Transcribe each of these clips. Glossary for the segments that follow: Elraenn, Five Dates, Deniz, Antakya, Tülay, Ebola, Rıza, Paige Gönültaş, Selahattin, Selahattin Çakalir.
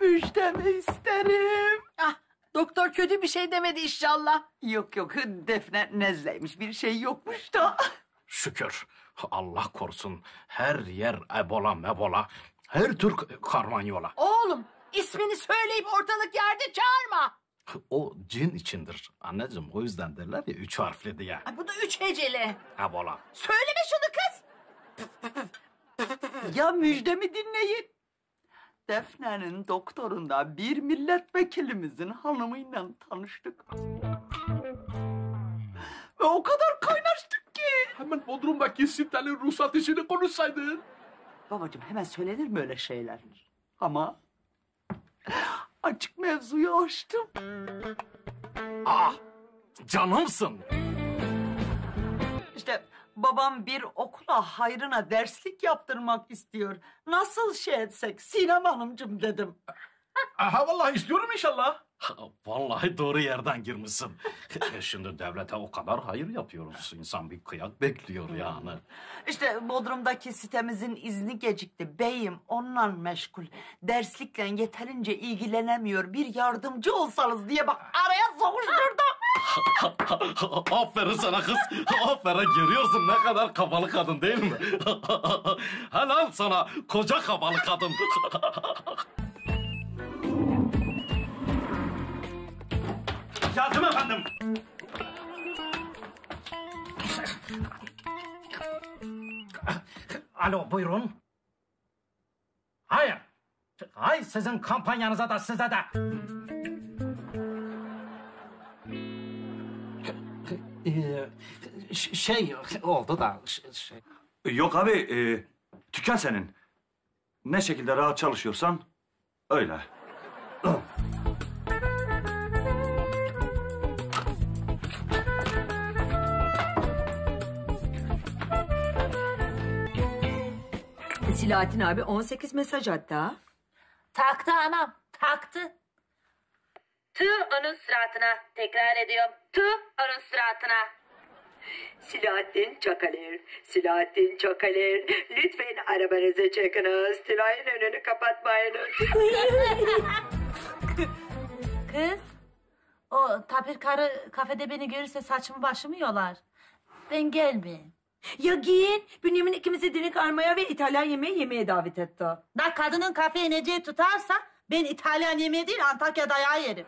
Müjdemi isterim. Ah, doktor kötü bir şey demedi inşallah. Yok yok, Defne nezleymiş, bir şey yokmuş da. Şükür. Allah korusun, her yer ebola mebola, her Türk karmanyola. Oğlum, ismini söyleyip ortalık yerde çağırma. O cin içindir anneciğim, o yüzden derler ya 3 harfli diye. Ay, bu da 3 heceli. Ebola. Söyleme şunu kız. Ya müjdemi dinleyin. Defne'nin doktorunda bir milletvekilimizin hanımıyla tanıştık. Ve o kadar kaynaştık ki. Hemen Bodrum'daki sitenin ruhsat işini konuşsaydın. Babacığım, hemen söylenir mi öyle şeyler? Ama açık mevzuyu açtım. Ah, canımsın. İşte babam bir okula hayrına derslik yaptırmak istiyor. Nasıl şey etsek Sinem Hanımcığım dedim. Aha, vallahi istiyorum inşallah. Vallahi doğru yerden girmişsin. Şimdi devlete o kadar hayır yapıyoruz. İnsan bir kıyak bekliyor yani. İşte Bodrum'daki sitemizin izni gecikti. Beyim onunla meşgul. Derslikle yeterince ilgilenemiyor. Bir yardımcı olsanız diye bak araya sokuşturdum. Aferin sana kız. Aferin, görüyorsun ne kadar kafalı kadın değil mi? Helal sana koca kafalı kadın. Yardım efendim. Alo, buyurun. Hayır. Hayır, sizin kampanyanıza da size de. Şey oldu da. Şey. Yok abi, tüken senin. Ne şekilde rahat çalışıyorsan öyle. Selahattin abi 18 mesaj hatta. Taktı anam, taktı. Tı onun suratına, tekrar ediyorum. Tı onun suratına. Selahattin Çakalir, Selahattin Çakalir. Lütfen arabanızı çekiniz. Tülay'ın önünü kapatmayınız. Kız, o tapir karı kafede beni görürse saçımı başımı yolar. Ben gelmeyeyim. Ya git, Bünyamin ikimizi dinik armaya ve İtalyan yemeği yemeye davet etti. Da kadının kafeye neceyi tutarsa ben İtalyan yemeği değil Antakya dayağı yerim.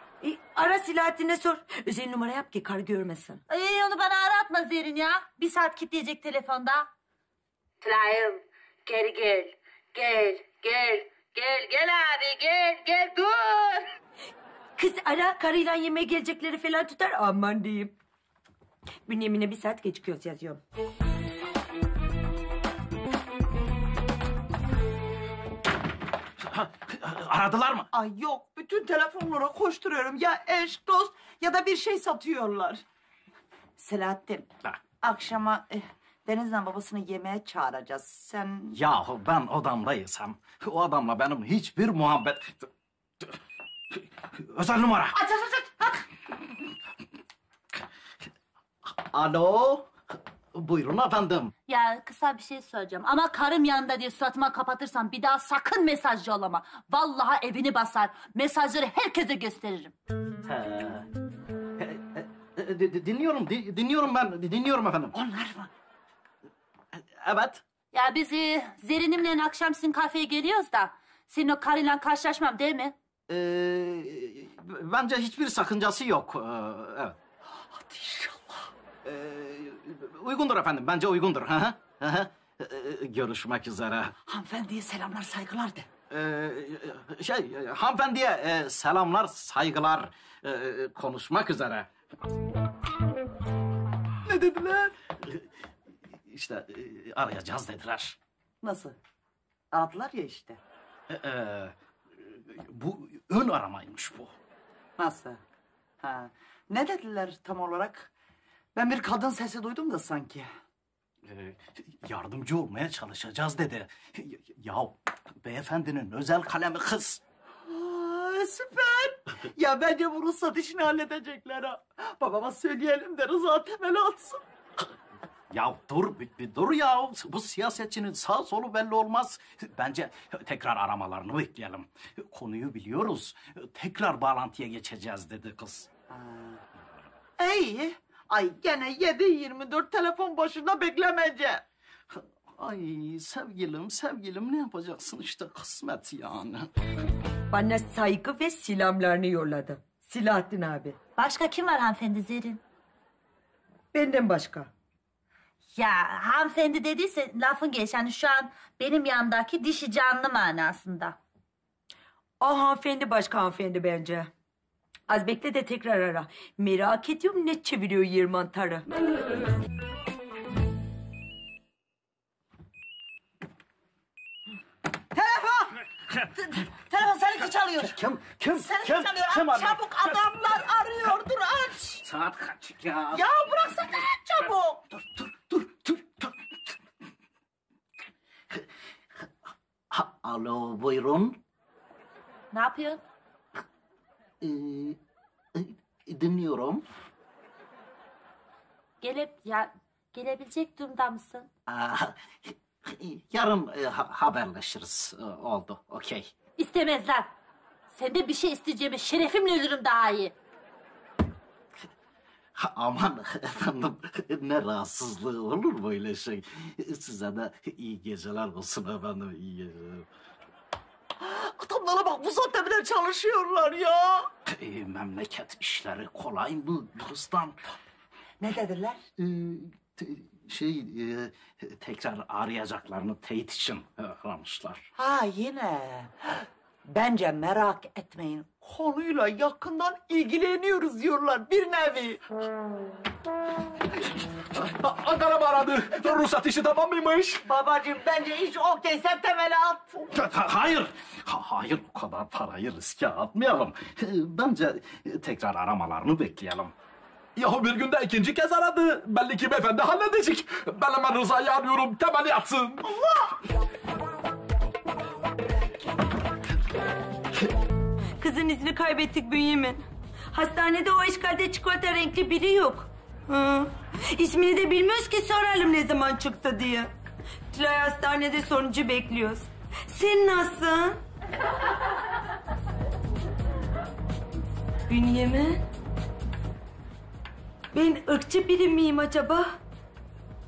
Ara Selahattin'e sor. Özel numara yap ki karı görmesin. Onu bana aratma Zerrin ya. Bir saat kilitleyecek telefonda. Tülay'ım geri gel. Gel, gel, gel, gel abi gel, gel dur. Kız ara, karıyla yemeğe gelecekleri falan tutar. Aman diyeyim. Bünyamin'e bir saat geçikiyoruz yazıyorum. Aradılar mı? Ay yok, bütün telefonlara koşturuyorum. Ya eş, dost ya da bir şey satıyorlar. Selahattin, akşama Deniz'le babasını yemeğe çağıracağız. Sen... Yahu ben odamdaysam, o adamla benim hiçbir muhabbet... Özel numara. Aç, aç, aç, aç. Alo, buyurun efendim. Ya kısa bir şey söyleyeceğim ama karım yanında diye suratıma kapatırsan bir daha sakın mesaj yollama. Vallahi evini basar, mesajları herkese gösteririm. Dinliyorum, dinliyorum ben, dinliyorum efendim. Onlar mı? Evet. Ya biz Zerin'imle akşam sizin kafeye geliyoruz da senin o karıyla karşılaşmam değil mi? Bence hiçbir sakıncası yok. Evet. Hadi inşallah. Uygundur efendim, bence uygundur. Görüşmek üzere. Hanımefendiye selamlar, saygılar de. Hanımefendiye selamlar, saygılar. Konuşmak üzere. Ne dediler? İşte arayacağız dediler. Nasıl? Aradılar ya işte. Bu ön aramaymış bu. Nasıl? Ha. Ne dediler tam olarak? Ben bir kadın sesi duydum da sanki. Yardımcı olmaya çalışacağız dedi. Ya beyefendinin özel kalemi kız. Aa, süper. Ya bence bu ruhsat işini halledecekler ha. Babama söyleyelim de Rıza temeli atsın. Ya dur, dur ya. Bu siyasetçinin sağ solu belli olmaz. Bence tekrar aramalarını bekleyelim. Konuyu biliyoruz. Tekrar bağlantıya geçeceğiz dedi kız. İyi. Ay gene 7-24 telefon başında beklemeyeceğim. Ay sevgilim, sevgilim ne yapacaksın işte kısmet yani. Bana saygı ve selamlarını yolladı Selahattin abi. Başka kim var hanımefendi Zerrin? Benden başka. Ya hanımefendi dediyse lafın geç. Yani şu an benim yanımdaki dişi canlı manasında. O hanımefendi başka hanımefendi bence. Az bekle de tekrar ara. Merak ediyorum ne çeviriyor yırman tarı. Telefon seninki çalıyor. Kim? Seninki çalıyor. Çabuk adamlar arıyordur aç. Saat kaç ya? Ya bıraksana çabuk. Dur. Alo buyurun. Ne yapıyorsun? Dinliyorum. Gelebilecek durumda mısın? Yarın haberleşiriz. Oldu, okey. İstemezler. Sende bir şey isteyeceğime şerefimle ölürüm daha iyi. Aman efendim, ne rahatsızlığı olur böyle şey. Size de iyi geceler olsun efendim, iyi geceler. Adamlara bak, bu saatte bile çalışıyorlar ya. Memleket işleri kolay mı Kızdan? Ne dediler? Tekrar arayacaklarını teyit için aramışlar. Ha yine. Bence merak etmeyin. Konuyla yakından ilgileniyoruz diyorlar bir nevi. Ankara'm aradı. Ruhsat işi tamam mıymış? Babacığım bence iş okey. Sen temeli at. Hayır o kadar parayı riske atmayalım. Bence tekrar aramalarını bekleyelim. Yahu bir günde ikinci kez aradı. Belli ki beyefendi halledecek. Ben hemen Rıza'yı arıyorum. Temeli atsın. Allah! Kızın izni kaybettik Bünyamin. Hastanede o işgalde çikolata renkli biri yok. İsmini de bilmiyoruz ki soralım ne zaman çıktı diye. Tülay hastanede sonucu bekliyoruz. Sen nasılsın? Bünyamin? Ben ırkçı biri miyim acaba?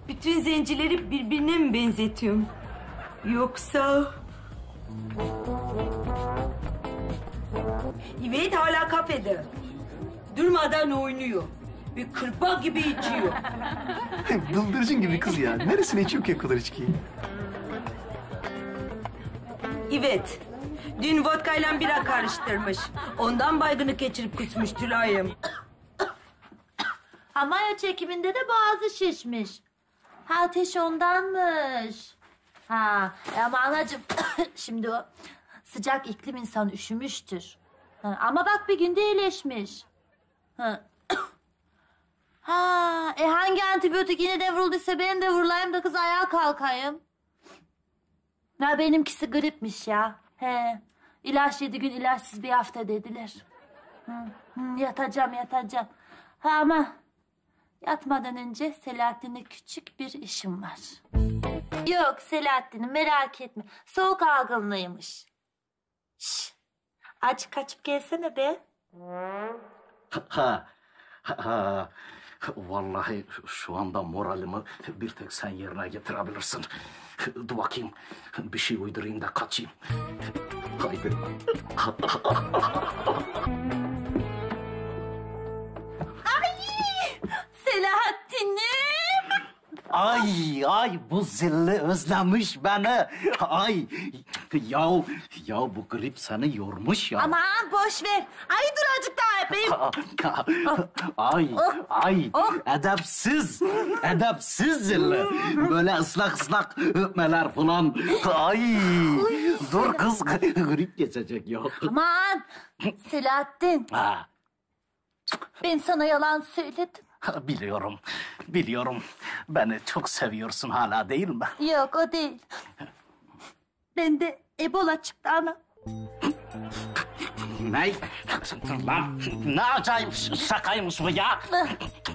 Bütün zencileri birbirine mi benzetiyorum? Yoksa... İveyt hala kafede. Durmadan oynuyor. Ve kırpak gibi içiyor. Bıldırcın gibi kız ya. Neresine içiyor ki o kadar içkiyi? İveyt. Dün vodkayla bira karıştırmış. Ondan baygını geçirip kusmuş Tülay'ım. Amaya çekiminde de boğazı şişmiş. Ha ateş ondanmış. Ha ama anacığım şimdi o sıcak iklim insan üşümüştür. Ha, ama bak bir günde iyileşmiş. Ha. Hangi antibiyotik yine devrulduysa ben de vurulayım da kız ayağa kalkayım. Ya benimkisi gripmiş ya. He. İlaç 7 gün ilaçsız bir hafta dediler. Yatacağım. Ha ama yatmadan önce Selahattin'le küçük bir işim var. Yok Selahattin'im merak etme. Soğuk algınlığıymış. Şşş. Aç kaçıp gelsene be. Ha. Vallahi şu anda moralimi bir tek sen yerine getirebilirsin. Dur bakayım. Bir şey uydurayım da kaçayım. Haydi. Selahattin'im. Ay bu zilli özlemiş beni. Ay ya bu grip seni yormuş ya. Aman boş ver. Ay dur azıcık daha öpeyim. Ay edepsiz zilli. Böyle ıslak öpmeler falan. Ay dur kız grip geçecek ya. Aman Selahattin. Ben sana yalan söyledim. Biliyorum. Beni çok seviyorsun hala değil mi? Yok, o değil. Ben de Ebola çıktı ana. Ne? Lan ne acayip şakaymış bu ya.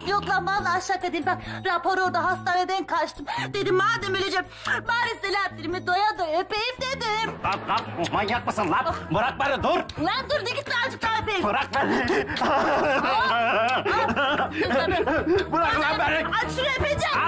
Yok lan vallahi şaka değil. Bak rapor orada, hastaneden kaçtım. Dedim madem öleceğim bari Selahattin'imi doya doya öpeyim dedim. Lan manyak mısın lan? Bırak beni dur. Lan dur ne git lan azıcık daha öpeyim. Bırak beni. Bırak lan beni. Aç şunu öpeceğim.